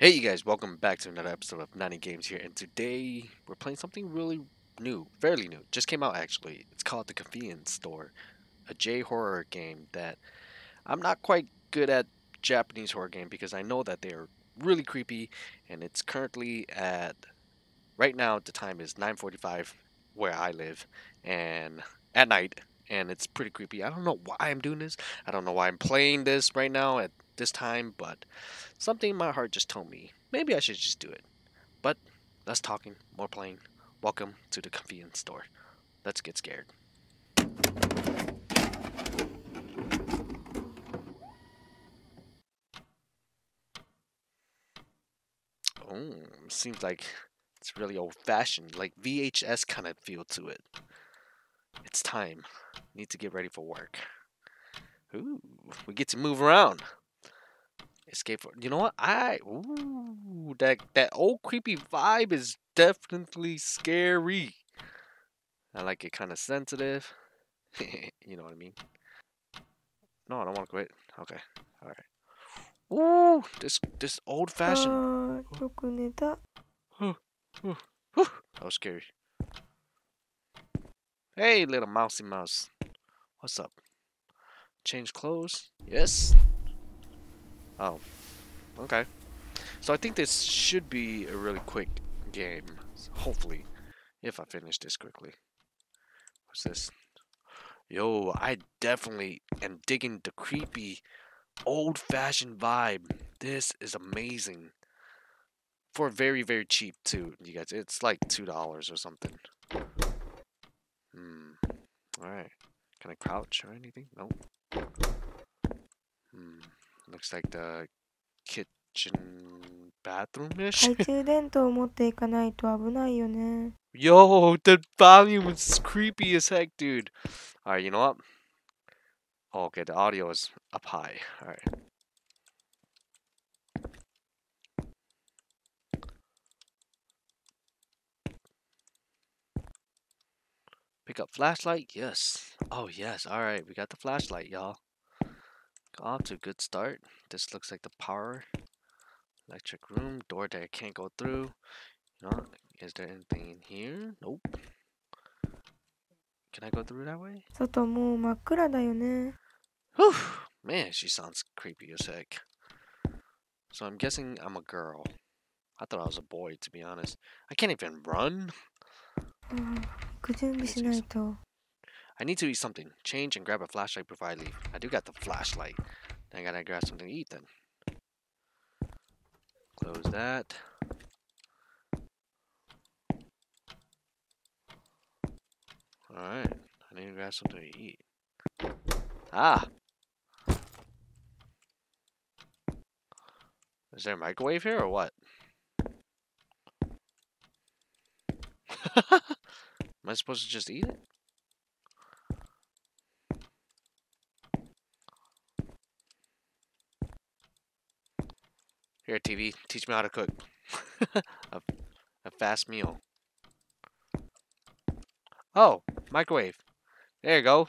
Hey you guys, welcome back to another episode of Na-nee Games here, and today we're playing something really new, fairly new, just came out actually. It's called The Convenience Store, a J-horror game that I'm not quite good at Japanese horror game because I know that they're really creepy, and it's currently at, right now the time is 9:45 where I live, and at night, and it's pretty creepy. I don't know why I'm doing this, I don't know why I'm playing this right now at this time, but something in my heart just told me maybe I should just do it. But less talking, more playing. Welcome to The Convenience Store. Let's get scared. Oh, seems like it's really old-fashioned, like VHS kind of feel to it. It's time. Need to get ready for work. Ooh, we get to move around. Escape from, you know what? Ooh, that old creepy vibe is definitely scary. I like it kind of sensitive. You know what I mean? No, I don't want to quit. Okay, all right. Ooh, this old fashioned. That was scary. Hey, little mousey mouse. What's up? Change clothes? Yes. Oh, okay. So I think this should be a really quick game, hopefully, if I finish this quickly. What's this? Yo, I definitely am digging the creepy, old-fashioned vibe. This is amazing. For very, very cheap, too, you guys. It's like $2 or something. Alright. Can I crouch or anything? Nope. Looks like the kitchen bathroom-ish. Yo, the volume is creepy as heck, dude. Alright, you know what? Oh, okay, the audio is up high. Alright. Pick up flashlight? Yes. Oh, yes. Alright, we got the flashlight, y'all. Off to a good start. This looks like the power electric room. Door that I can't go through. You know, is there anything in here? Nope. Can I go through that way? Whew. Man, she sounds creepy as heck. So I'm guessing I'm a girl. I thought I was a boy, to be honest. I can't even run. I need to eat something. Change and grab a flashlight before I leave. I do got the flashlight. I gotta grab something to eat then. Close that. Alright. I need to grab something to eat. Ah! Is there a microwave here or what? Am I supposed to just eat it? Here, TV, teach me how to cook. a fast meal. Oh, microwave. There you go.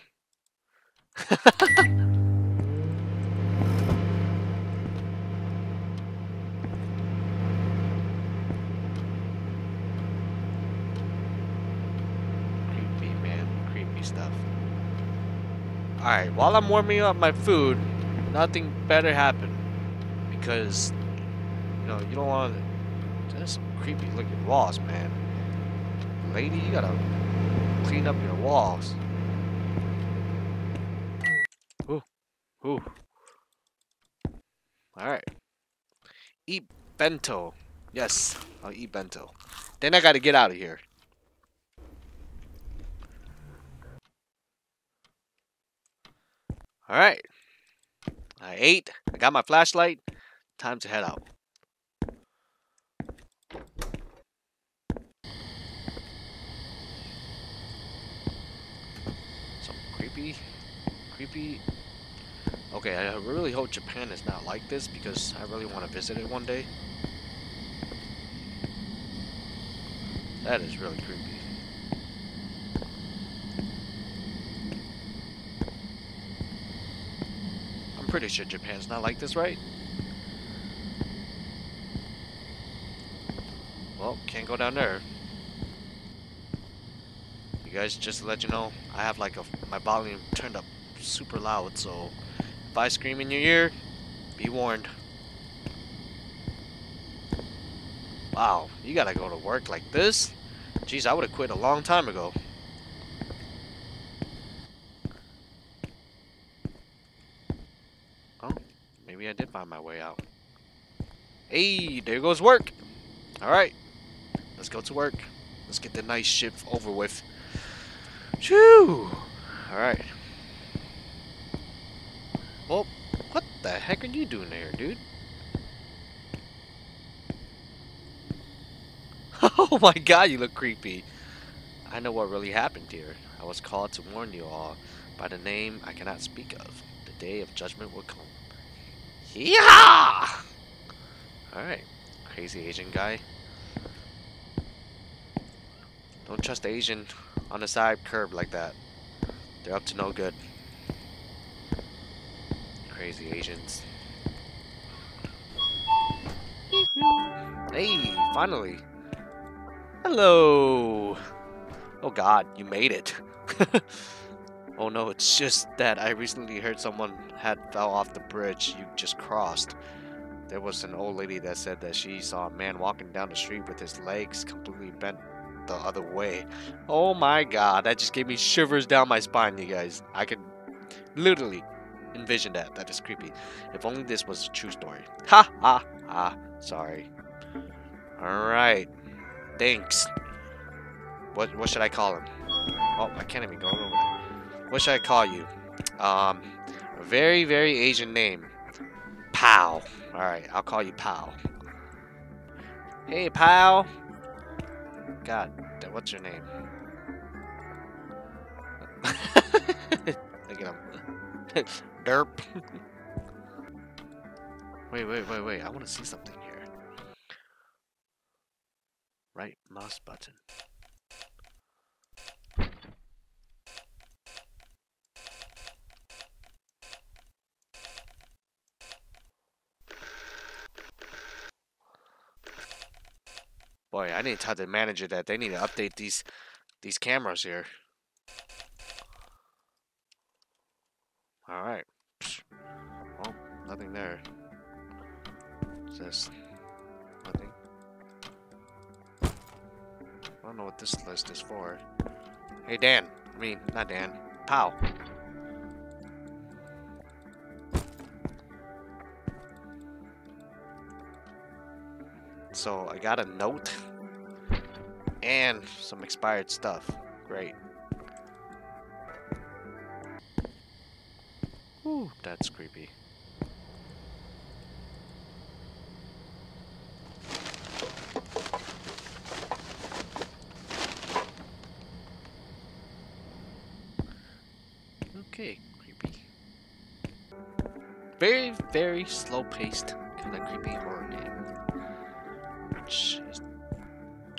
Creepy, man. Creepy stuff. Alright, while I'm warming up my food, nothing better happened. Because... No, you don't want to. There's some creepy looking walls, man. Lady, you gotta clean up your walls. Ooh. Ooh. Alright. Eat bento. Yes, I'll eat bento. Then I gotta get out of here. Alright. I ate. I got my flashlight. Time to head out. Creepy. Okay, I really hope Japan is not like this because I really want to visit it one day. That is really creepy. I'm pretty sure Japan's not like this, right? Well, can't go down there. You guys, just to let you know, I have like my volume turned up super loud, so if I scream in your ear, be warned. Wow, you gotta go to work like this? Jeez, I would have quit a long time ago. Oh, maybe I did find my way out. Hey, there goes work. Alright, let's go to work. Let's get the nice shit over with. Phew! Alright. Well, what the heck are you doing there, dude? Oh my god, you look creepy. I know what really happened here. I was called to warn you all by the name I cannot speak of. The day of judgment will come. Yeehaw! Alright, crazy Asian guy. Don't trust the Asian on the side curb like that. They're up to no good. Crazy Asians. Hey, finally. Hello. Oh god, you made it. Oh no, it's just that I recently heard someone had fell off the bridge you just crossed. There was an old lady that said that she saw a man walking down the street with his legs completely bent the other way. Oh my god, that just gave me shivers down my spine, you guys. I could literally envision that. That is creepy. If only this was a true story. Ha ha ha. Sorry. Alright. Thanks. What should I call him? Oh, I can't even go over there. What should I call you? A very, very Asian name. Pow. Alright, I'll call you Pow. Hey, Pow. God, what's your name? Look at him. Derp. Wait. I want to see something here. Right mouse button. Boy, I need to tell the manager that they need to update these cameras here. All right. Well, nothing there. What's this? Nothing. I don't know what this list is for. Hey, Dan. I mean, not Dan. Pow. So, I got a note. And some expired stuff. Great. Ooh, that's creepy. Very, very slow-paced, kind of creepy horror game. Which is...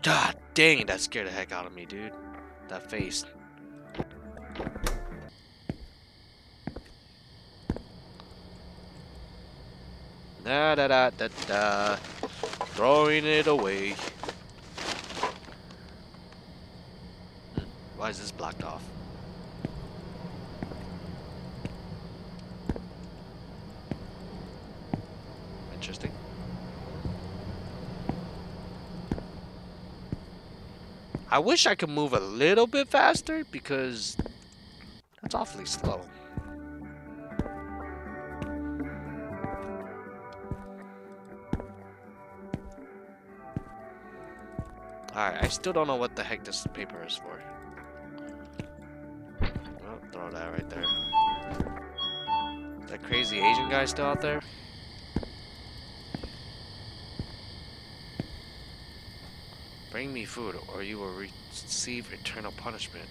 God dang, that scared the heck out of me, dude. That face. Da-da-da-da-da. Throwing it away. Why is this blocked off? Interesting. I wish I could move a little bit faster because that's awfully slow. Alright, I still don't know what the heck this paper is for. Well, throw that right there. That crazy Asian guy still out there? Bring me food, or you will receive eternal punishment.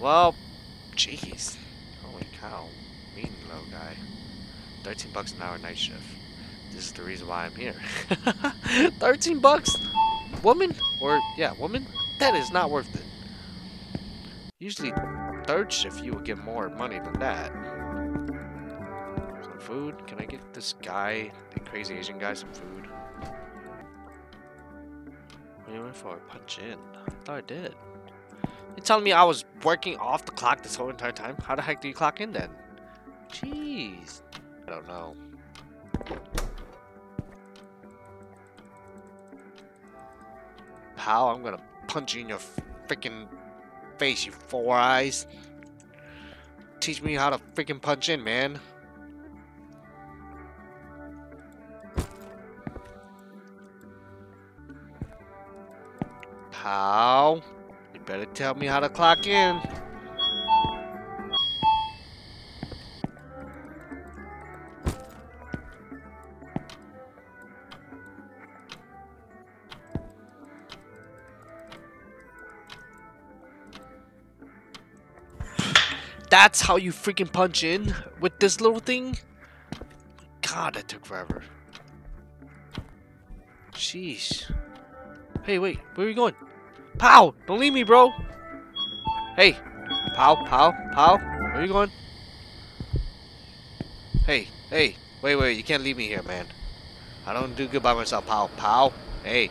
Well, jeez. Holy cow. Mean little guy. $13 an hour night shift. This is the reason why I'm here. $13? Woman? Or, yeah, woman? That is not worth it. Usually, third shift, you will get more money than that. Some food? Can I get this guy, the crazy Asian guy, some food? before I punch in? I thought I did. You're telling me I was working off the clock this whole entire time? How the heck do you clock in then? Jeez. I don't know. Pal, I'm gonna punch you in your freaking face, you four eyes. Teach me how to freaking punch in, man. Pal, you better tell me how to clock in. That's how you freaking punch in with this little thing? God, that took forever. Jeez. Hey, wait, where are you going? Pow! Don't leave me, bro! Hey! Pow, pow, pow. Where are you going? Hey, hey. Wait, wait, you can't leave me here, man. I don't do good by myself, pow, pow. Hey,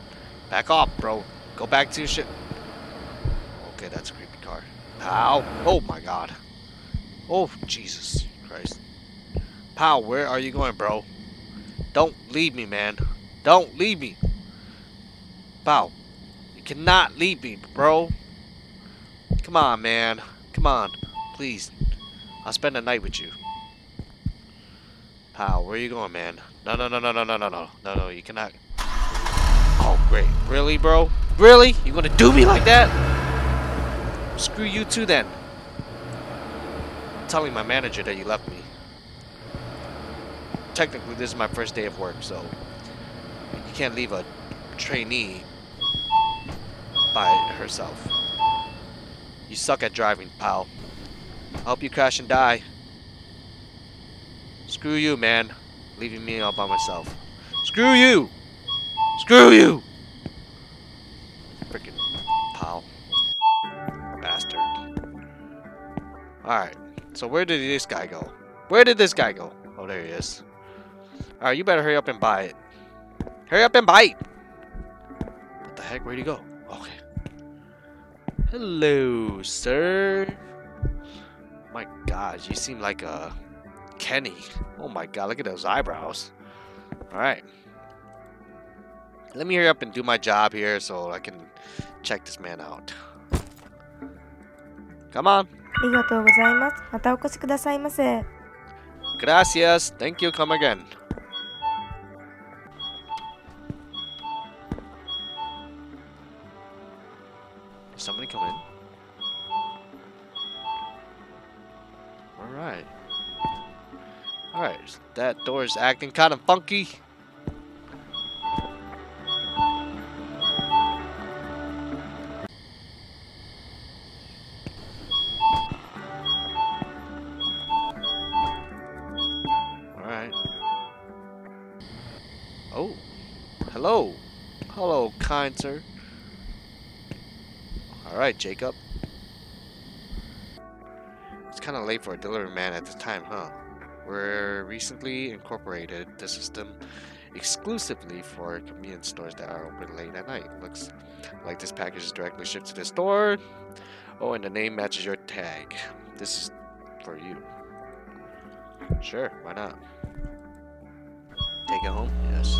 back off, bro. Go back to your shit. Okay, that's a creepy car. Pow! Oh my god. Oh, Jesus Christ. Pow, where are you going, bro? Don't leave me, man. Don't leave me. Pow. You cannot leave me, bro. Come on, man. Come on. Please. I'll spend the night with you. Pow, where are you going, man? No, no, no, no, no, no, no, no. No, no, you cannot. Oh, great. Really, bro? Really? You gonna do me like that? Screw you too, then. Telling my manager that you left me. Technically, this is my first day of work, so you can't leave a trainee by herself. You suck at driving, pal. I hope you crash and die. Screw you, man. Leaving me all by myself. Screw you! Screw you! Freaking pal. Bastard. Alright. So where did this guy go? Where did this guy go? Oh, there he is. Alright, you better hurry up and buy it. Hurry up and bite! What the heck? Where'd he go? Okay. Hello, sir. My gosh, you seem like a Kenny. Oh my god, look at those eyebrows. Alright. Let me hurry up and do my job here so I can check this man out. Come on. Gracias. Thank you. Come again. Did somebody come in? Alright. Alright. That door is acting kind of funky. Hello. Hello, kind sir. Alright, Jacob. It's kind of late for a delivery man at this time, huh? We're recently incorporated the system exclusively for convenience stores that are open late at night. Looks like this package is directly shipped to the store. Oh, and the name matches your tag. This is for you. Sure, why not? Take it home? Yes.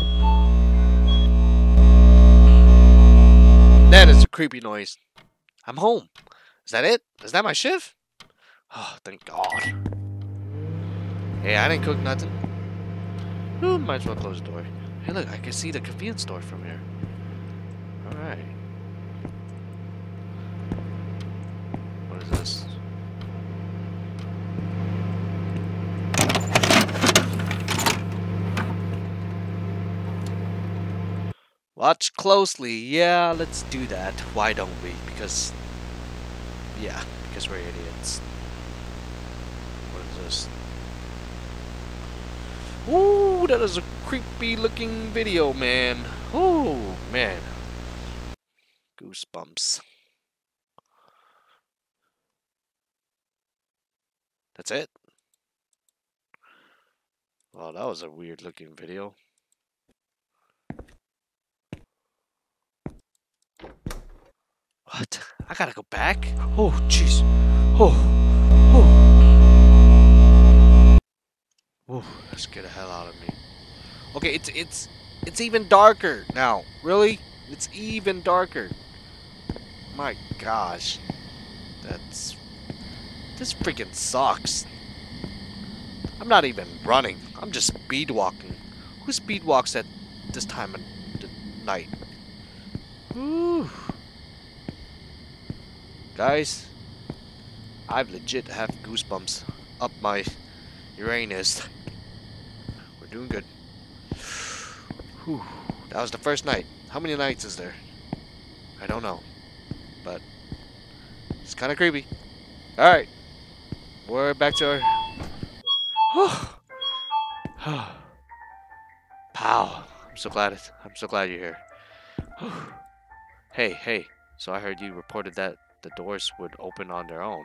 That is a creepy noise. I'm home. Is that it? Is that my shift? Oh, thank God. Hey, I didn't cook nothing. Ooh, might as well close the door. Hey, look, I can see the convenience store from here. Alright. What is this? Watch closely. Yeah, let's do that. Why don't we? Because, yeah, because we're idiots. What is this? Ooh, that is a creepy looking video, man. Ooh, man. Goosebumps. That's it? Well, that was a weird looking video. I gotta go back. Oh, jeez. Oh. Oh. Ooh, let's get the hell out of me. Okay, it's even darker now. Really? It's even darker. My gosh. This freaking sucks. I'm not even running. I'm just speed walking. Who speed walks at this time of the night? Ooh. Guys, I legit have goosebumps up my Uranus. We're doing good. Whew. That was the first night. How many nights is there? I don't know. But it's kind of creepy. Alright. We're back to our... Pow. I'm so glad you're here. Hey. So I heard you reported that the doors would open on their own.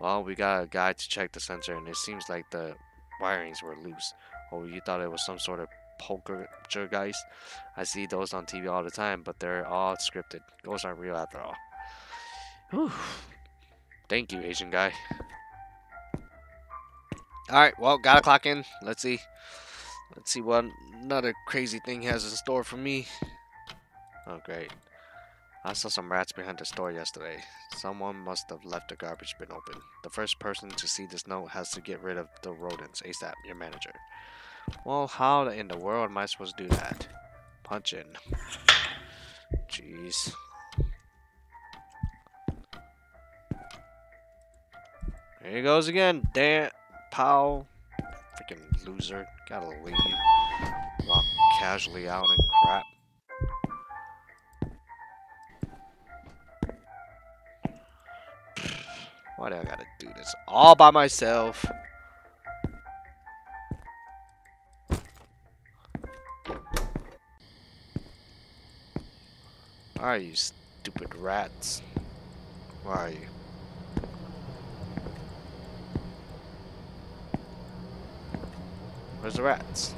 Well, we got a guy to check the sensor, and it seems like the wirings were loose. Oh, you thought it was some sort of poltergeist? I see those on TV all the time, but they're all scripted. Ghosts aren't real after all. Whew. Thank you, Asian guy. Alright, well, gotta clock in. Let's see what another crazy thing has in store for me. Oh, great. I saw some rats behind the store yesterday. Someone must have left the garbage bin open. The first person to see this note has to get rid of the rodents ASAP, your manager. Well, how in the world am I supposed to do that? Punch in. Jeez. There he goes again. Damn. Pow. Freaking loser. Gotta leave. Walk casually out and crap. Why do I gotta do this all by myself? Alright, you stupid rats. Where are you? Where's the rats?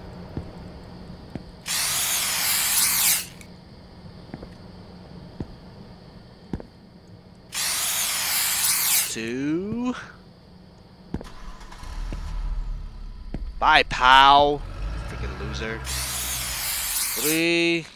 Bye, pal. Freaking loser. 3.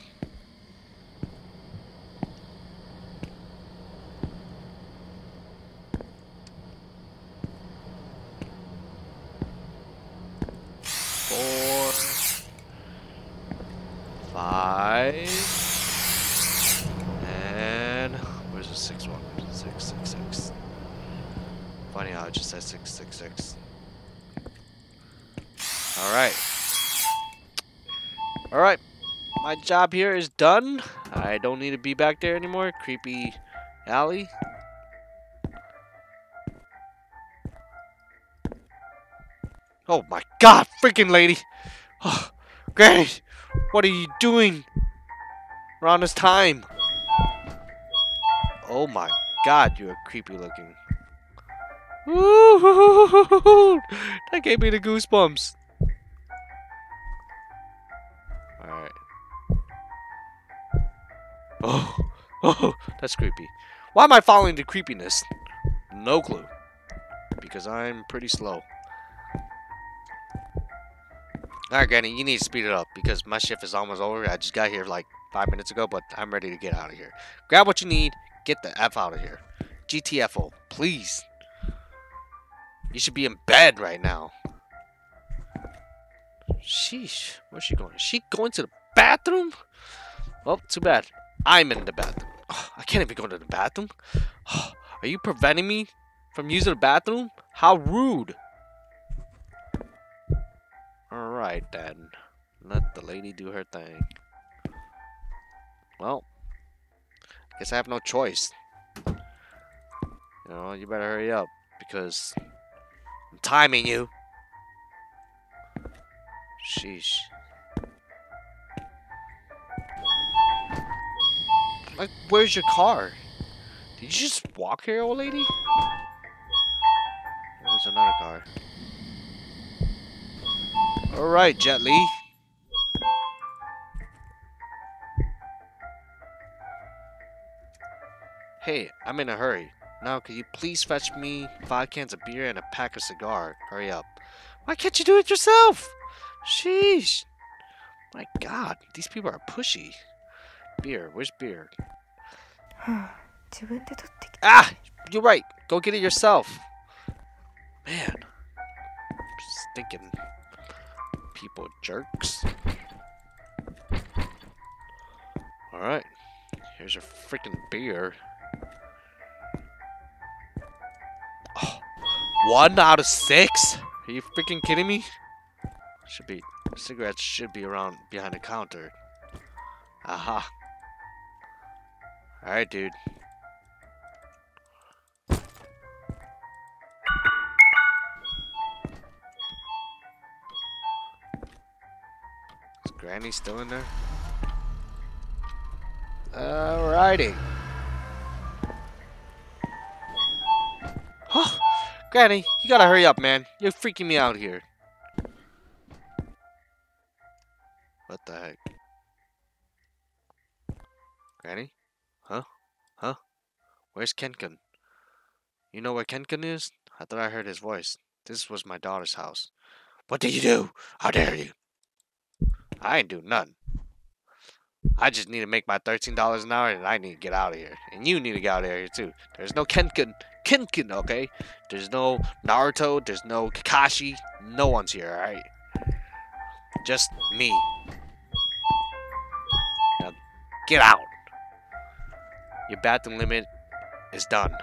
Alright, my job here is done. I don't need to be back there anymore. Creepy alley. Oh my god, freaking lady. Oh, Granny, what are you doing around this time? Oh my god, you are creepy looking. Ooh, that gave me the goosebumps. Oh, that's creepy. Why am I following the creepiness? No clue. Because I'm pretty slow. Alright, Granny, you need to speed it up because my shift is almost over. I just got here like 5 minutes ago, but I'm ready to get out of here. Grab what you need. Get the F out of here. GTFO, please. You should be in bed right now. Sheesh. Where's she going? Is she going to the bathroom? Well, too bad. I'm in the bathroom. Oh, I can't even go to the bathroom. Oh, are you preventing me from using the bathroom? How rude. Alright then. Let the lady do her thing. Well, I guess I have no choice. You know, you better hurry up because I'm timing you. Sheesh. Like, where's your car? Did you just walk here, old lady? There's another car. Alright, Jet Li. Hey, I'm in a hurry. Now could you please fetch me 5 cans of beer and a pack of cigar? Hurry up. Why can't you do it yourself? Sheesh. My God, these people are pushy. Beer, where's beer? Ah! You're right. Go get it yourself. Man. Stinking people jerks. Alright. Here's your freaking beer. 1 out of 6? Are you freaking kidding me? Should be cigarettes should be around behind the counter. Aha. Alright, dude. Is Granny still in there? Alrighty. Oh, Granny, you gotta hurry up, man. You're freaking me out here. What the heck? Granny? Huh? Huh? Where's Ken-kun? You know where Ken-kun is? I thought I heard his voice. This was my daughter's house. What did you do? How dare you? I ain't do nothing. I just need to make my $13 an hour and I need to get out of here. And you need to get out of here too. There's no Ken-kun, okay? There's no Naruto, there's no Kakashi. No one's here, alright? Just me. Now get out. Your bathroom limit is done.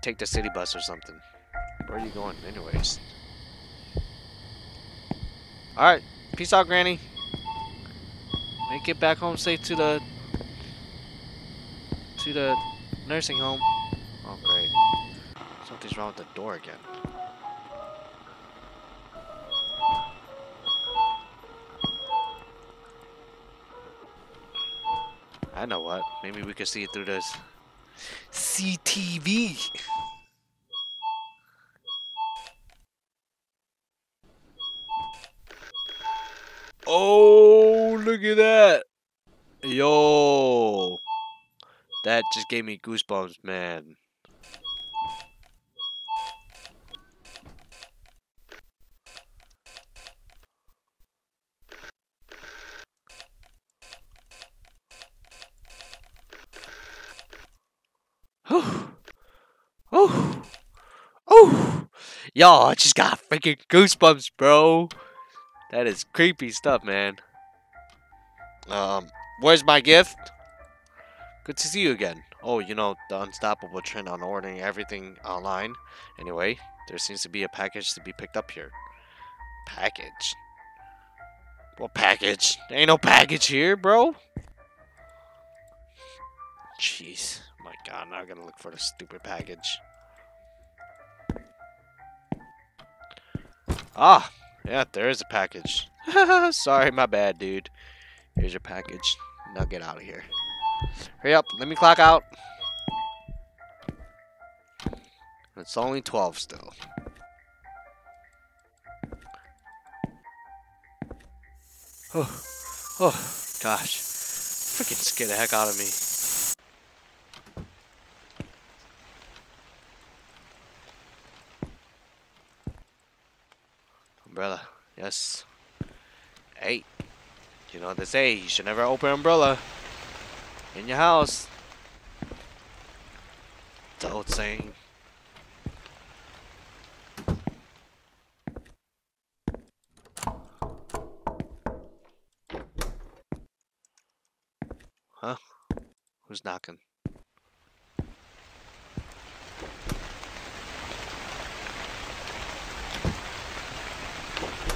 Take the city bus or something. Where are you going anyways? Alright, peace out, Granny. And get back home safe to the nursing home. Oh great. Something's wrong with the door again. I know what. Maybe we could see it through this CCTV. Oh, look at that. Yo. That just gave me goosebumps, man. Oh. Oh. Oh. Yo, I just got freaking goosebumps, bro. That is creepy stuff, man. Where's my gift? Good to see you again. Oh, you know, the unstoppable trend on ordering everything online. Anyway, there seems to be a package to be picked up here. Package? What package? There ain't no package here, bro. Jeez. My God, now I gotta look for the stupid package. Ah! Yeah, there is a package. Sorry, my bad, dude. Here's your package. Now get out of here. Hurry up, let me clock out. It's only 12 still. Oh, oh, gosh. Freaking scared the heck out of me. Umbrella, yes. Hey, you know what they say, you should never open an umbrella in your house. It's an old saying. Huh? Who's knocking?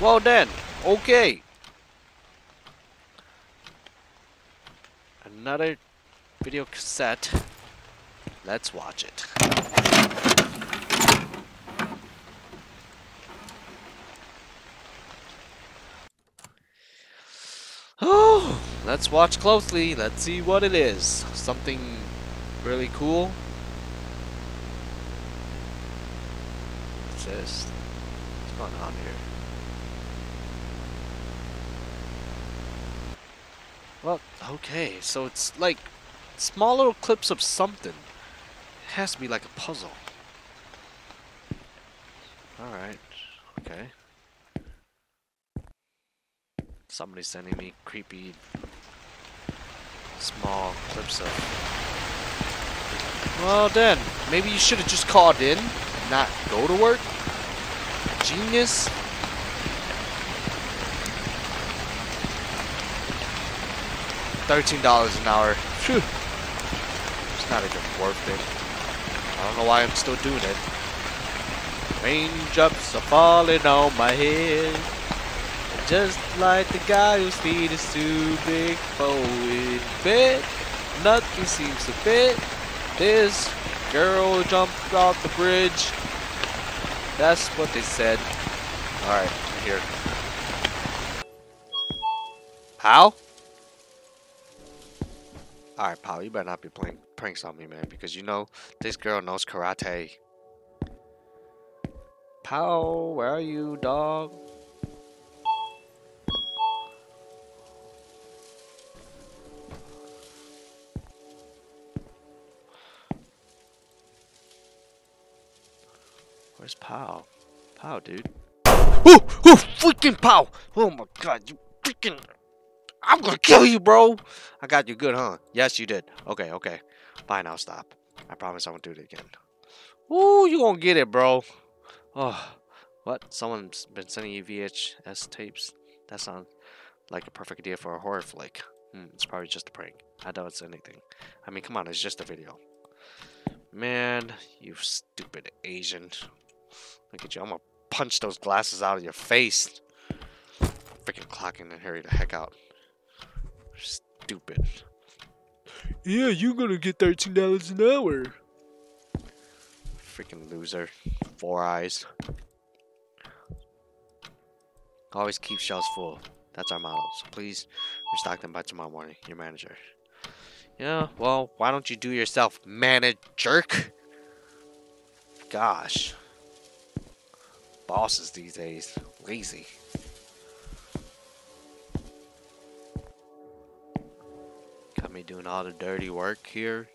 Well then, okay. Another video cassette. Let's watch it. Oh, let's watch closely. Let's see what it is. Something really cool. What's this? What's going on here? Well, okay, so it's like Small little clips of something. It has to be like a puzzle. Alright. Okay. Somebody's sending me creepy small clips of... Well then, maybe you should have just called in and not go to work. Genius. $13 an hour. Phew. It's not even worth it. I don't know why I'm still doing it. Raindrops are falling on my head, just like the guy whose feet is too big for his bed. Nothing seems to fit. This girl jumped off the bridge. That's what they said. Alright, here. How? Alright, pal, you better not be playing pranks on me, man, because you know this girl knows karate. Pow, where are you, dog? Where's Pow? Pow, dude. Ooh! Ooh! Freaking Pow! Oh my god, you freaking... I'm gonna kill you, bro! I got you good, huh? Yes, you did. Okay, okay. Fine, I'll stop. I promise I won't do it again. Ooh, you gonna get it, bro. Oh, what? Someone's been sending you VHS tapes? That sounds like a perfect idea for a horror flick. It's probably just a prank. I doubt it's anything. I mean, come on, it's just a video. Man, you stupid Asian. Look at you, I'm gonna punch those glasses out of your face. Freaking clocking and hurry the heck out. Stupid. Yeah, you're gonna get $13 an hour. Freaking loser. Four eyes. Always keep shelves full. That's our motto. So please restock them by tomorrow morning. Your manager. Yeah, well, why don't you do yourself, manager jerk? Gosh. Bosses these days. Lazy. Got me doing all the dirty work here.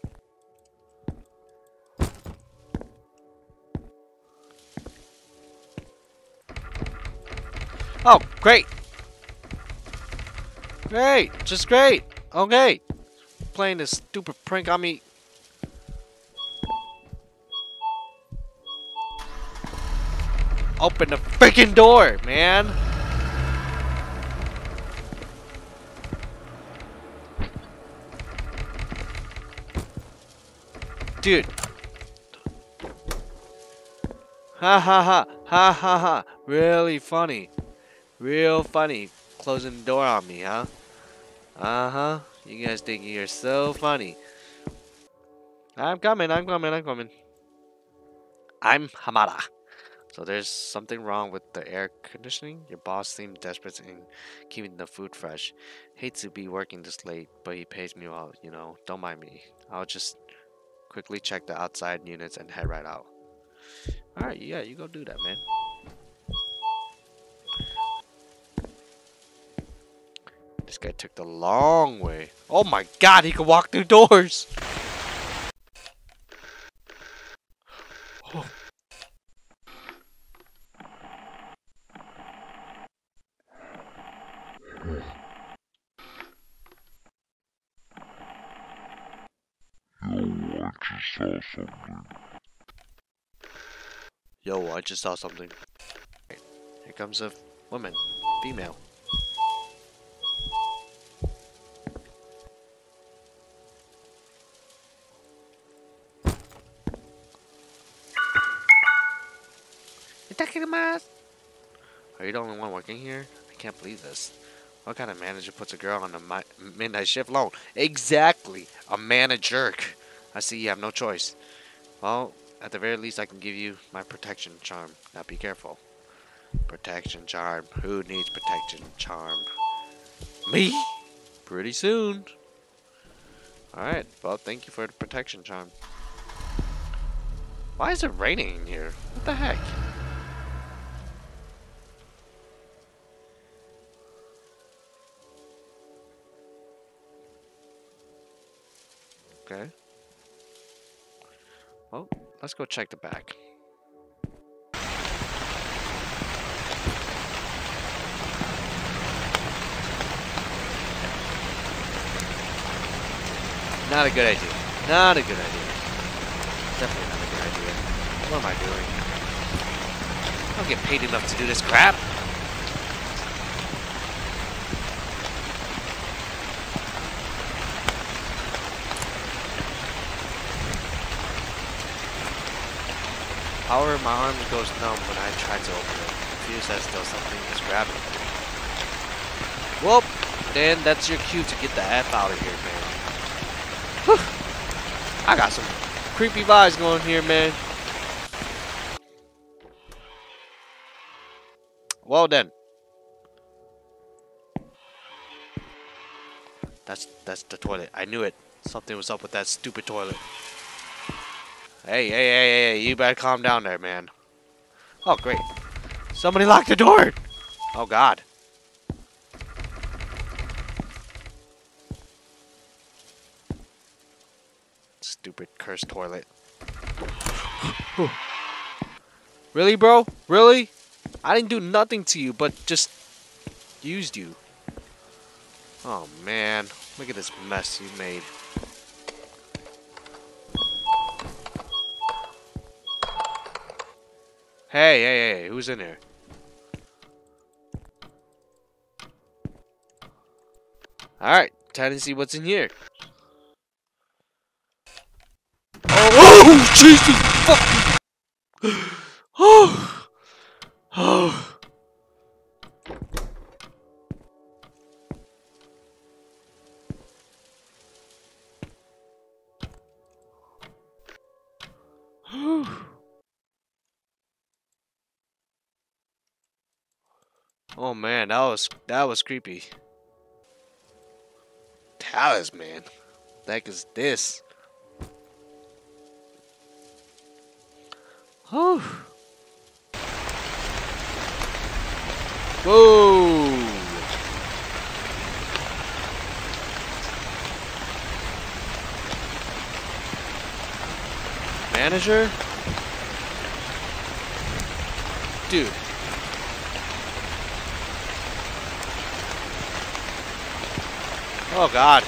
Oh, great. Great. Just great. Okay. Playing this stupid prank on me. Open the freaking door, man. Dude. Ha ha ha. Ha ha ha. Really funny. Real funny, closing the door on me, huh? Uh-huh. You guys think you're so funny. I'm coming, I'm coming, I'm coming. I'm Hamada. So there's something wrong with the air conditioning. Your boss seems desperate in keeping the food fresh. Hates to be working this late, but he pays me well, you know. Don't mind me. I'll just quickly check the outside units and head right out. Alright, yeah, you go do that, man. This guy took the long way. Oh my god, he can walk through doors! Oh. Yo, I just saw something. Yo, I just saw something. Here comes a woman. Female. Are you the only one working here? I can't believe this. What kind of manager puts a girl on the midnight shift alone? Exactly! A manager-jerk! I see you have no choice. Well, at the very least, I can give you my protection charm. Now be careful. Protection charm. Who needs protection charm? Me? Pretty soon. Alright, well, thank you for the protection charm. Why is it raining in here? What the heck? Okay. Well, let's go check the back. Not a good idea. Not a good idea. Definitely not a good idea. What am I doing? I don't get paid enough to do this crap. However, my arm goes numb when I try to open it. Confused as though something is grabbing me. Well, Dan, that's your cue to get the F out of here, man. Whew. I got some creepy vibes going here, man. Well then. That's the toilet. I knew it. Something was up with that stupid toilet. Hey, you better calm down there, man. Oh, great. Somebody locked the door! Oh, God. Stupid cursed toilet. Really, bro? Really? I didn't do nothing to you, but just used you. Oh, man. Look at this mess you made. Hey, who's in here? Alright, time to see what's in here. Oh, Jesus fucking. Oh. Oh. Oh man, that was creepy. Talisman, what the heck is this? Oh, whoa! Manager, dude. Oh God,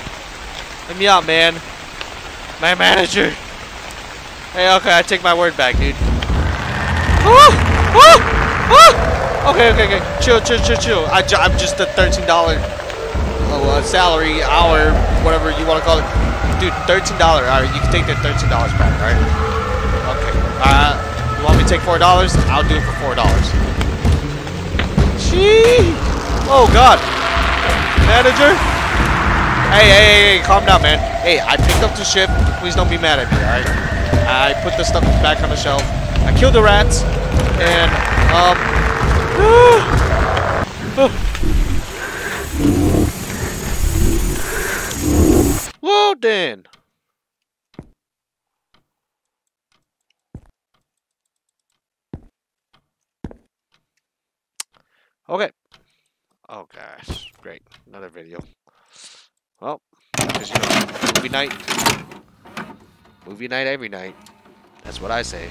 let me out, man. My manager. Hey, okay, I take my word back, dude. Okay. Chill. I'm just a $13 salary hour, whatever you want to call it, dude. $13 hour. You can take that $13 back, right? Okay. You want me to take $4? I'll do it for $4. Gee. Oh God, manager. Hey, calm down, man. Hey, I picked up the ship. Please don't be mad at me, alright? I put the stuff back on the shelf. I killed the rats. And, Well, then. Okay. Oh, gosh. Great. Another video. Well, because you know, movie night every night. That's what I say.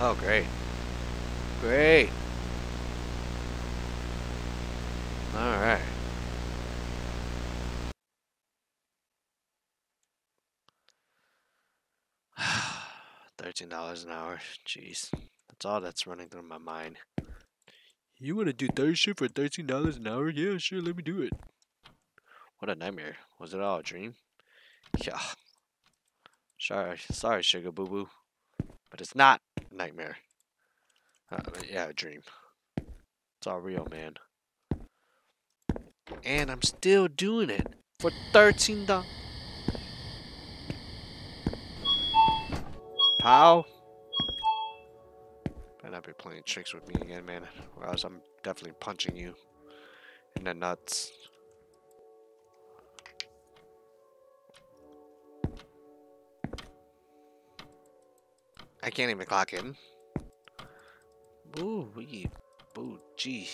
Oh, great. All right. $13 an hour. Jeez, that's all that's running through my mind. You want to do third shift for $13 an hour? Yeah, sure, let me do it. What a nightmare. Was it all a dream? Yeah. Sorry, sugar boo-boo. But it's not a nightmare. Yeah, a dream. It's all real, man. And I'm still doing it for $13. Pow. Better not be playing tricks with me again, man, or else I'm definitely punching you in the nuts. I can't even clock in. Ooh, wee, boo, gee.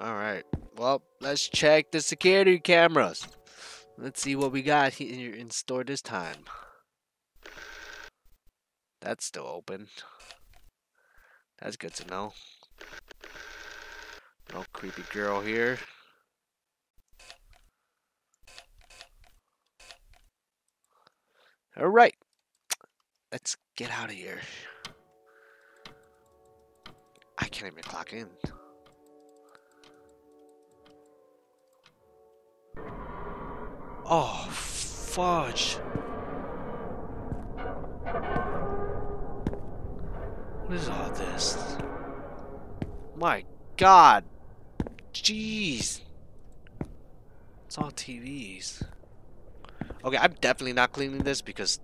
Alright, well, let's check the security cameras. Let's see what we got here in store this time. That's still open. That's good to know. No creepy girl here. Alright, let's get out of here. I can't even clock in. Oh, fudge. What is all this? My God. Jeez. It's all TVs. Okay, I'm definitely not cleaning this because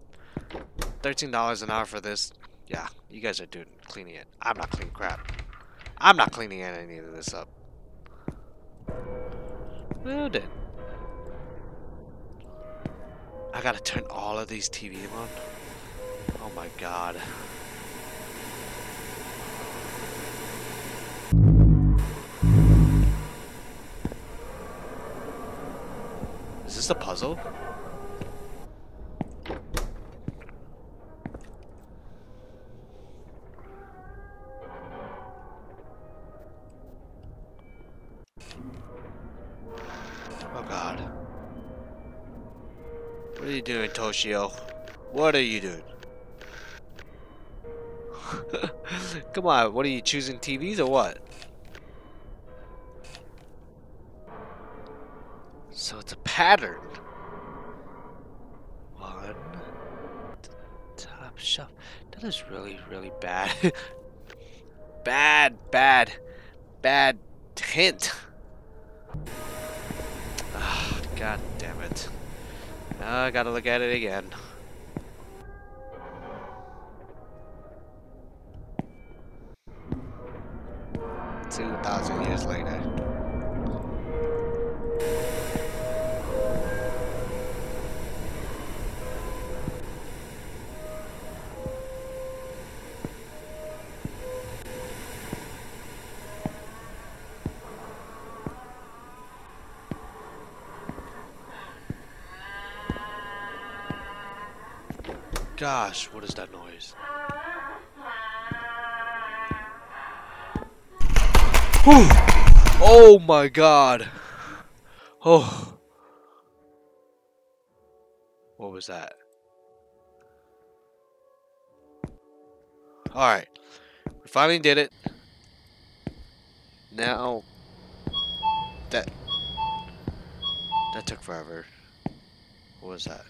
$13 an hour for this. Yeah, you guys are doing cleaning it. I'm not cleaning crap. I'm not cleaning any of this up. Well then. I gotta turn all of these TV on. Oh my God. Is this a puzzle? What are you doing, Toshio? What are you doing? Come on, what are you choosing, TVs or what? So it's a pattern. On the top shelf. That is really, really bad. Bad hint. Oh, God damn it. I gotta look at it again. $2,000 years later. Gosh, what is that noise? Whew. Oh my God. Oh. What was that? Alright. We finally did it. Now. That took forever. What was that?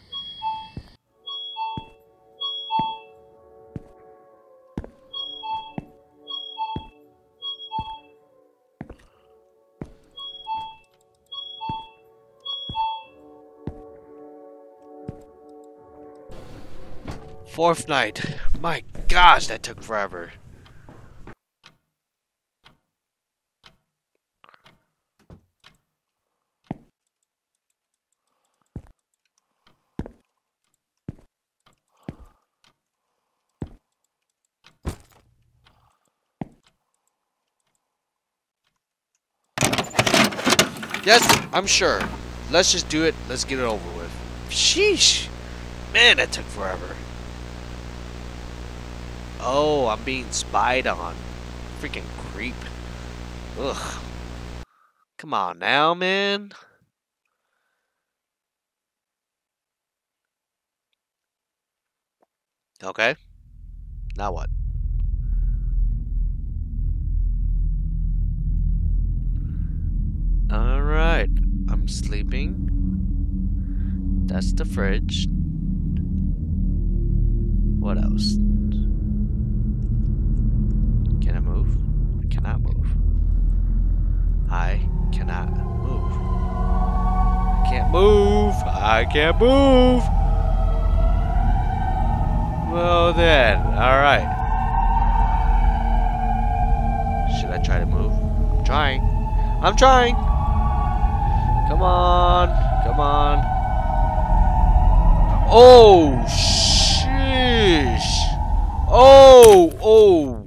Fourth night. My gosh, that took forever. Yes, I'm sure. Let's just do it. Let's get it over with. Sheesh. Man, that took forever. Oh, I'm being spied on. Freaking creep. Ugh. Come on now, man. Okay. Now what? Alright. I'm sleeping. That's the fridge. What else? I can't move. Well then, alright. Should I try to move? I'm trying. Come on. Oh, sheesh. Oh,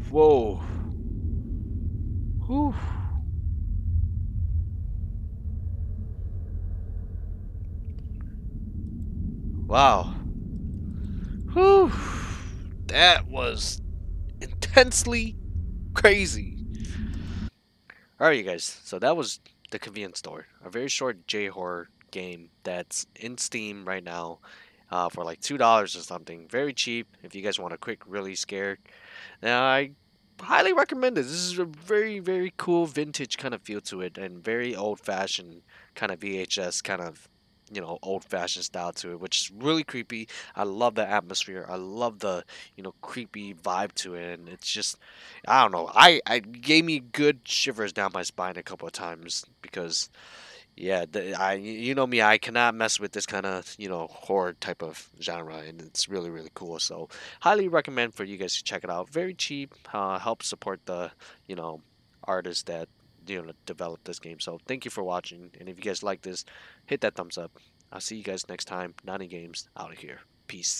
whoa. Whew. Wow. Whew. That was intensely crazy. Alright, you guys. So that was The Convenience Store. A very short J-horror game that's in Steam right now for like $2 or something. Very cheap if you guys want a quick, really scared. Now, I highly recommend this. This is a very, very cool vintage kind of feel to it, and very old-fashioned kind of VHS kind of, you know, old-fashioned style to it, which is really creepy. I love the atmosphere. I love the, you know, creepy vibe to it, and it's just, I don't know. I gave me good shivers down my spine a couple of times because, yeah, you know me, I cannot mess with this kind of, you know, horror type of genre, and it's really, really cool. So highly recommend for you guys to check it out. Very cheap. Help support the, you know, artists that, you know, develop this game. So thank you for watching, and if you guys like this, hit that thumbs up. I'll see you guys next time. Na-nee Games out of here. Peace.